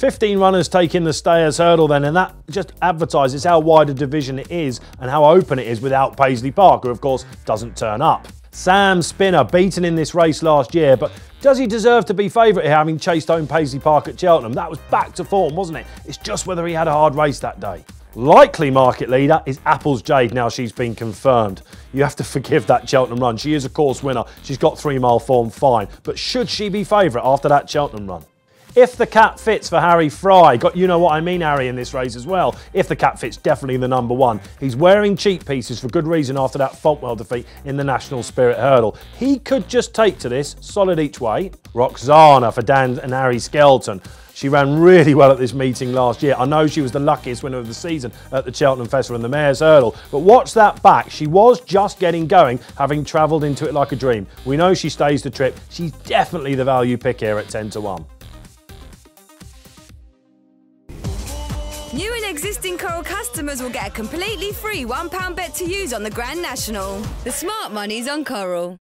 15 runners taking the Stayers Hurdle then, and that just advertises how wide a division it is and how open it is without Paisley Park, who of course doesn't turn up. Sam Spinner, beaten in this race last year, but does he deserve to be favourite here, having chased home Paisley Park at Cheltenham? That was back to form, wasn't it? It's just whether he had a hard race that day. Likely market leader is Apple's Jade now she's been confirmed. You have to forgive that Cheltenham run. She is a course winner. She's got 3 mile form, fine. But should she be favourite after that Cheltenham run? If the cat fits for Harry Fry, got you know what I mean, Harry, in this race as well. If the cat fits, definitely the number one. He's wearing cheap pieces for good reason after that Fontwell defeat in the National Spirit Hurdle. He could just take to this, solid each way. Roxana for Dan and Harry Skelton. She ran really well at this meeting last year. I know she was the luckiest winner of the season at the Cheltenham Festival and the Mares Hurdle, but watch that back. She was just getting going, having travelled into it like a dream. We know she stays the trip. She's definitely the value pick here at 10 to 1. New and existing Coral customers will get a completely free £1 bet to use on the Grand National. The smart money's on Coral.